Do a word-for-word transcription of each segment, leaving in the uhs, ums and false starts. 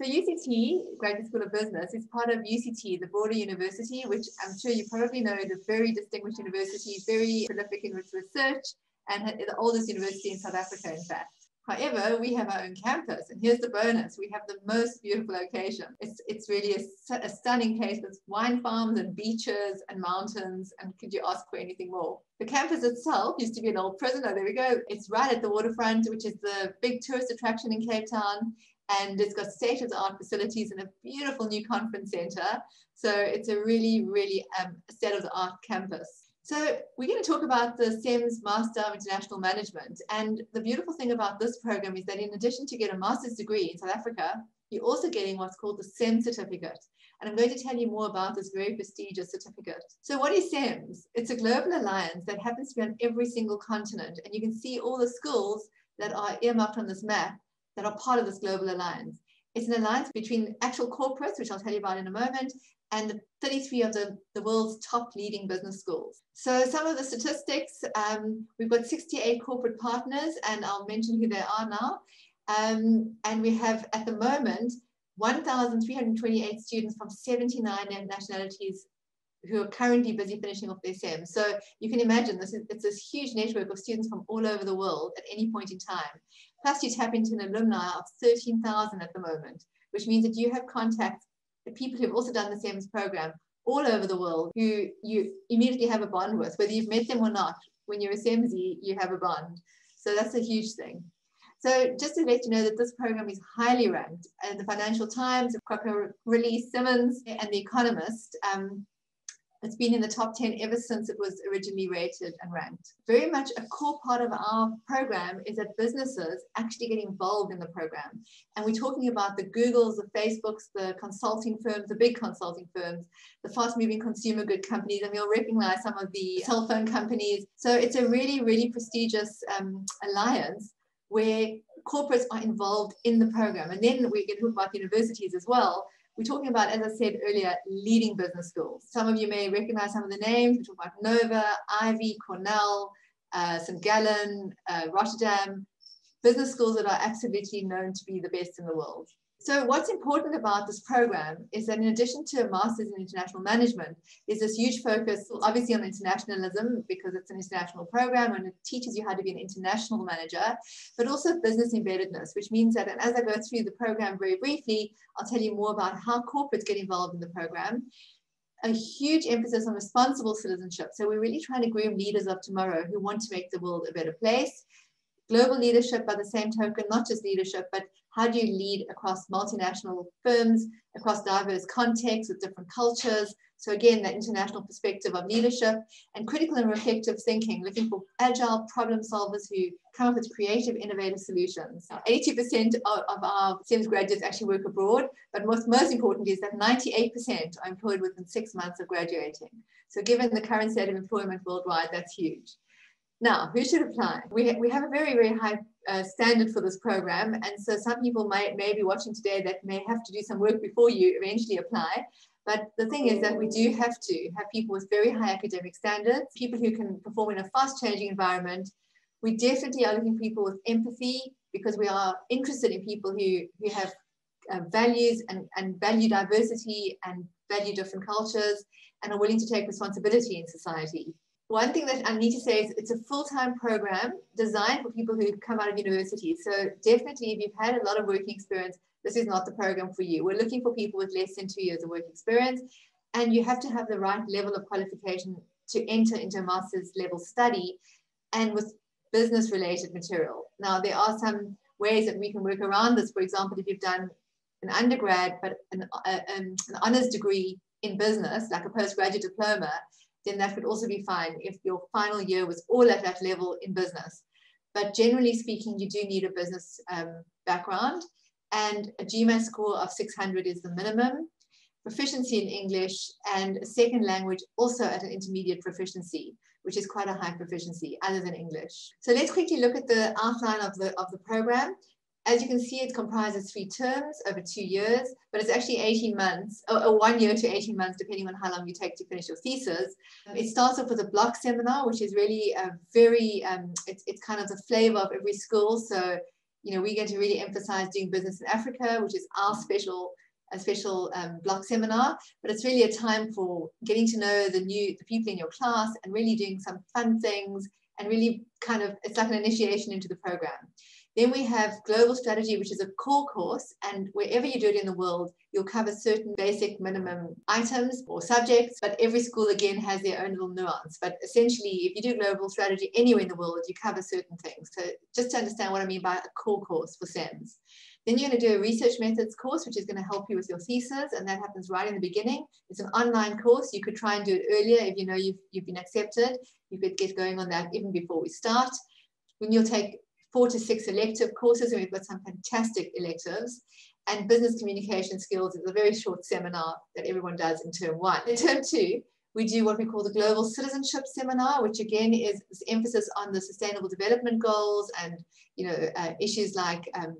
So U C T Graduate School of Business is part of U C T, the broader university, which I'm sure you probably know is a very distinguished university, very prolific in its research, and the oldest university in South Africa, in fact. However, we have our own campus, and here's the bonus. We have the most beautiful location. It's, it's really a, a stunning place with wine farms and beaches and mountains, and could you ask for anything more? The campus itself used to be an old prison. Oh, there we go. It's right at the waterfront, which is the big tourist attraction in Cape Town, and it's got state-of-the-art facilities and a beautiful new conference center. So it's a really, really um, state-of-the-art campus. So we're going to talk about the C E M S Master of International Management. And the beautiful thing about this program is that in addition to get a master's degree in South Africa, you're also getting what's called the C E M S certificate. And I'm going to tell you more about this very prestigious certificate. So what is C E M S? It's a global alliance that happens to be on every single continent. And you can see all the schools that are earmarked on this map that are part of this global alliance. It's an alliance between actual corporates, which I'll tell you about in a moment, and thirty-three of the, the world's top leading business schools. So some of the statistics, um, we've got sixty-eight corporate partners, and I'll mention who they are now. Um, and we have, at the moment, one thousand three hundred twenty-eight students from seventy-nine nationalities who are currently busy finishing off their C E M S. So you can imagine this is, it's this huge network of students from all over the world at any point in time. Plus you tap into an alumni of thirteen thousand at the moment, which means that you have contacts, the people who've also done the C E M S program all over the world, who you immediately have a bond with, whether you've met them or not. When you're a C E M S-y, you have a bond. So that's a huge thing. So just to let you know that this program is highly ranked, and the Financial Times, Crocker, Release, Simmons, and The Economist, um, it's been in the top ten ever since it was originally rated and ranked. Very much a core part of our program is that businesses actually get involved in the program. And we're talking about the Googles, the Facebooks, the consulting firms, the big consulting firms, the fast-moving consumer good companies, and we'll recognize some of the cell phone companies. So it's a really, really prestigious um, alliance where corporates are involved in the program. And then we can talk about universities as well. We're talking about, as I said earlier, leading business schools. Some of you may recognize some of the names. We're talking about Nova, Ivy, Cornell, uh, Saint Gallen, uh, Rotterdam, business schools that are absolutely known to be the best in the world. So what's important about this program is that in addition to a master's in international management, there's this huge focus, obviously, on internationalism, because it's an international program and it teaches you how to be an international manager, but also business embeddedness, which means that, and as I go through the program very briefly, I'll tell you more about how corporates get involved in the program. A huge emphasis on responsible citizenship. So we're really trying to groom leaders of tomorrow who want to make the world a better place. Global leadership, by the same token, not just leadership, but how do you lead across multinational firms, across diverse contexts with different cultures? So again, that international perspective of leadership and critical and reflective thinking, looking for agile problem solvers who come up with creative, innovative solutions. eighty percent of our C E M S graduates actually work abroad, but what's most important is that ninety-eight percent are employed within six months of graduating. So given the current state of employment worldwide, that's huge. Now, who should apply? We, ha we have a very, very high uh, standard for this program. And so some people might, may be watching today that may have to do some work before you eventually apply. But the thing is that we do have to have people with very high academic standards, people who can perform in a fast-changing environment. We definitely are looking for people with empathy, because we are interested in people who, who have uh, values and, and value diversity and value different cultures and are willing to take responsibility in society. One thing that I need to say is it's a full-time program designed for people who come out of university. So definitely, if you've had a lot of working experience, this is not the program for you. We're looking for people with less than two years of work experience, and you have to have the right level of qualification to enter into a master's level study and with business-related material. Now, there are some ways that we can work around this. For example, if you've done an undergrad, but an, uh, um, an honors degree in business, like a postgraduate diploma, then that would also be fine if your final year was all at that level in business. But generally speaking, you do need a business um, background, and a G M A S score of six hundred is the minimum, proficiency in English, and a second language also at an intermediate proficiency, which is quite a high proficiency other than English. So let's quickly look at the outline of the, of the program. As you can see, it comprises three terms over two years, but it's actually eighteen months, or one year to eighteen months, depending on how long you take to finish your thesis. It starts off with a block seminar, which is really a very, um, it's, it's kind of the flavor of every school. So you know, we get to really emphasize doing business in Africa, which is our special a special um, block seminar, but it's really a time for getting to know the new the people in your class and really doing some fun things, and really kind of, it's like an initiation into the program. Then we have global strategy, which is a core course, and wherever you do it in the world, you'll cover certain basic minimum items or subjects, but every school again has their own little nuance. But essentially, if you do global strategy anywhere in the world, you cover certain things. So just to understand what I mean by a core course for C E M S. Then you're going to do a research methods course, which is going to help you with your thesis, and that happens right in the beginning. It's an online course. You could try and do it earlier if you know you've, you've been accepted. You could get going on that even before we start. When you'll take four to six elective courses, and we've got some fantastic electives. And business communication skills is a very short seminar that everyone does in term one. In term two, we do what we call the Global Citizenship Seminar, which again is this emphasis on the Sustainable Development Goals and, you know, uh, issues like um,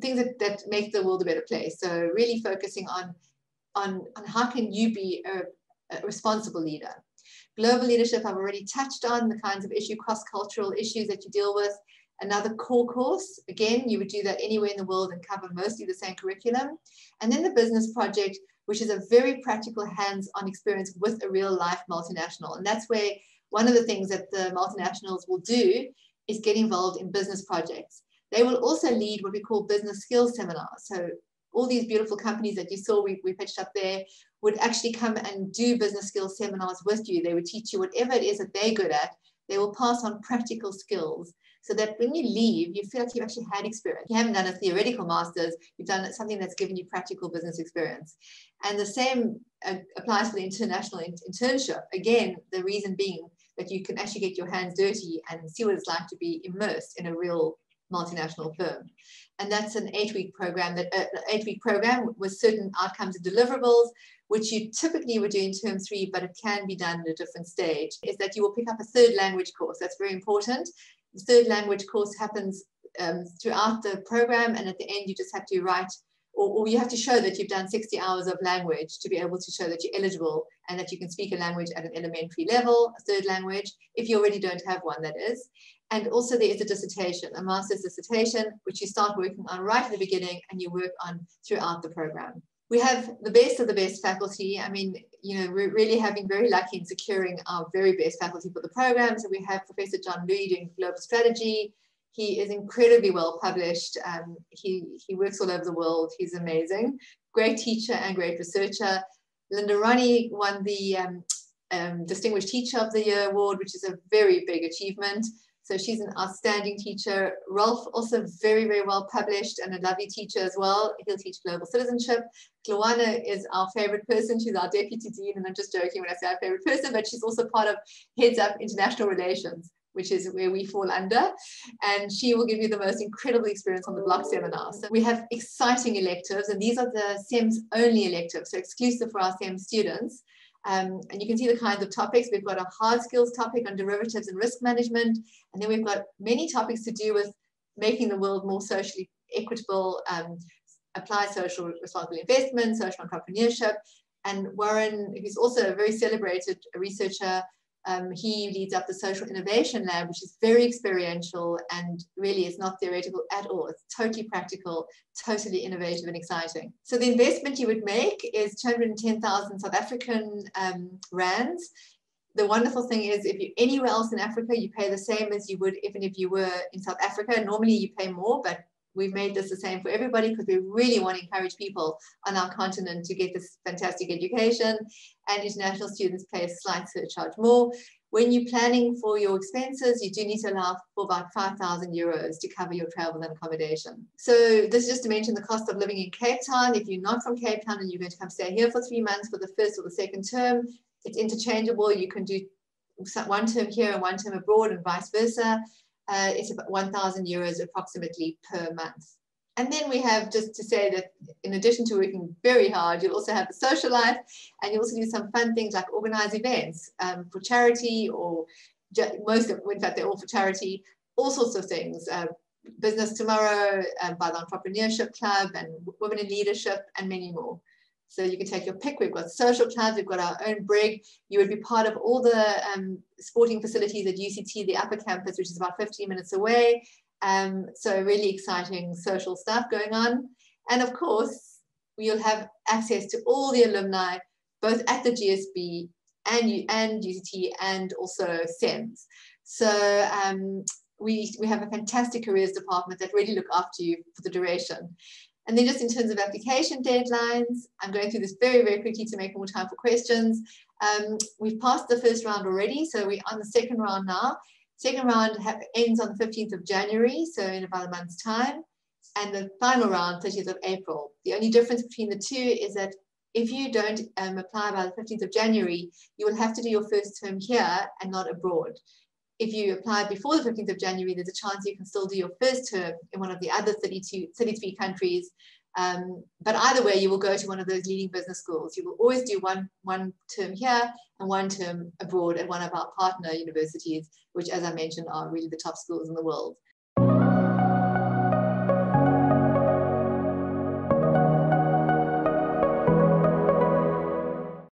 things that, that make the world a better place. So really focusing on, on, on how can you be a, a responsible leader. Global leadership, I've already touched on the kinds of issue, cross-cultural issues that you deal with. Another core course, again, you would do that anywhere in the world and cover mostly the same curriculum. And then the business project, which is a very practical hands-on experience with a real-life multinational. And that's where one of the things that the multinationals will do is get involved in business projects. They will also lead what we call business skills seminars. So all these beautiful companies that you saw we, we pitched up there would actually come and do business skills seminars with you. They would teach you whatever it is that they're good at. They will pass on practical skills so that when you leave, you feel like you've actually had experience. You haven't done a theoretical master's, you've done something that's given you practical business experience. And the same uh, applies for the international in internship. Again, the reason being that you can actually get your hands dirty and see what it's like to be immersed in a real multinational firm. And that's an eight-week program, that uh, eight-week program with certain outcomes and deliverables, which you typically would do in term three, but it can be done at a different stage, is that you will pick up a third language course. That's very important. The third language course happens um, throughout the program, and at the end you just have to write, or, or you have to show that you've done sixty hours of language to be able to show that you're eligible and that you can speak a language at an elementary level, a third language, if you already don't have one, that is. And also there is a dissertation, a master's dissertation, which you start working on right at the beginning and you work on throughout the program. We have the best of the best faculty. I mean, you know, we're really having very lucky in securing our very best faculty for the program. So we have Professor John Lee doing global strategy. He is incredibly well published. Um, he, he works all over the world. He's amazing. Great teacher and great researcher. Linda Ronnie won the um, um, Distinguished Teacher of the Year award, which is a very big achievement. So she's an outstanding teacher. Rolf, also very, very well published and a lovely teacher as well. He'll teach global citizenship. Cloana is our favorite person. She's our deputy dean. And I'm just joking when I say our favorite person, but she's also part of Heads Up International Relations, which is where we fall under. And she will give you the most incredible experience on the block seminar. So we have exciting electives, and these are the C E M S only electives, so exclusive for our C E M S students. Um, and you can see the kinds of topics. We've got a hard skills topic on derivatives and risk management. And then we've got many topics to do with making the world more socially equitable, um, apply social responsible investment, social entrepreneurship. And Warren, who's also a very celebrated researcher, um, he leads up the Social Innovation Lab, which is very experiential and really is not theoretical at all. It's totally practical, totally innovative and exciting. So the investment you would make is two hundred ten thousand South African um, rands. The wonderful thing is, if you're anywhere else in Africa, you pay the same as you would even if you were in South Africa. Normally you pay more, but we've made this the same for everybody because we really want to encourage people on our continent to get this fantastic education, and international students pay a slight surcharge more. When you're planning for your expenses, you do need to allow for about five thousand euros to cover your travel and accommodation. So this is just to mention the cost of living in Cape Town. If you're not from Cape Town and you're going to come stay here for three months for the first or the second term, it's interchangeable. You can do one term here and one term abroad and vice versa. Uh, it's about one thousand euros approximately per month. And then we have, just to say that in addition to working very hard, you'll also have the social life, and you also do some fun things like organize events um, for charity, or most of, in fact, they're all for charity, all sorts of things. Uh, Business Tomorrow, um, by the Entrepreneurship Club, and Women in Leadership, and many more. So you can take your pick. We've got social clubs, we've got our own brig. You would be part of all the um, sporting facilities at U C T, the upper campus, which is about fifteen minutes away. Um, so really exciting social stuff going on. And of course, you'll have access to all the alumni, both at the G S B and, and U C T and also C E M S. So um, we, we have a fantastic careers department that really look after you for the duration. And then just in terms of application deadlines, I'm going through this very, very quickly to make more time for questions. Um, we've passed the first round already, so we're on the second round now. Second round have, ends on the fifteenth of January, so in about a month's time. And the final round, thirtieth of April. The only difference between the two is that if you don't um, apply by the fifteenth of January, you will have to do your first term here and not abroad. If you apply before the fifteenth of January, there's a chance you can still do your first term in one of the other thirty-two, thirty-three countries. Um, but either way, you will go to one of those leading business schools. You will always do one, one term here and one term abroad at one of our partner universities, which, as I mentioned, are really the top schools in the world.